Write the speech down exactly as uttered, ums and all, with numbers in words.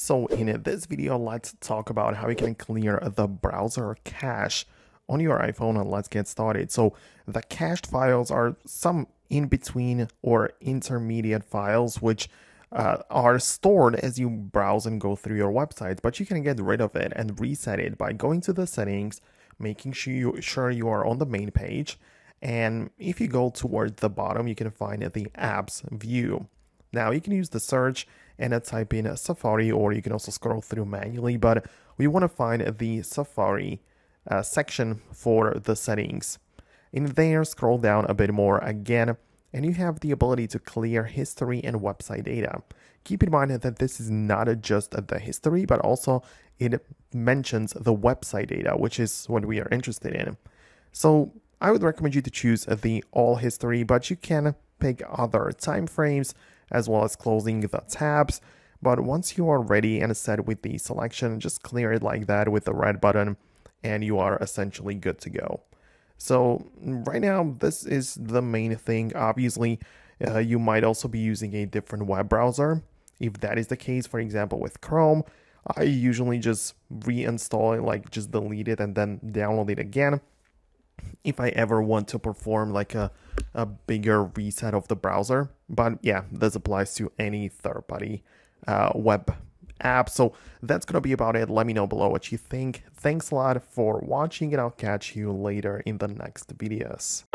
So in this video, let's talk about how you can clear the browser cache on your iPhone, and let's get started. So the cached files are some in-between or intermediate files which uh, are stored as you browse and go through your website, but you can get rid of it and reset it by going to the settings, making sure you, sure you are on the main page, and if you go toward the bottom, you can find the apps view. Now you can use the search and type in Safari, or you can also scroll through manually, but we want to find the Safari uh, section for the settings. In there, scroll down a bit more again, and you have the ability to clear history and website data. Keep in mind that this is not just the history, but also it mentions the website data, which is what we are interested in. So I would recommend you to choose the all history, but you can pick other time frames as well as closing the tabs. But once you are ready and set with the selection, just clear it like that with the red button, and you are essentially good to go. So right now, this is the main thing. Obviously, uh, you might also be using a different web browser. If that is the case, for example, with Chrome, I usually just reinstall it, like just delete it and then download it again. If I ever want to perform like a, a bigger reset of the browser. But yeah, this applies to any third-party uh, web app. So that's going to be about it. Let me know below what you think. Thanks a lot for watching, and I'll catch you later in the next videos.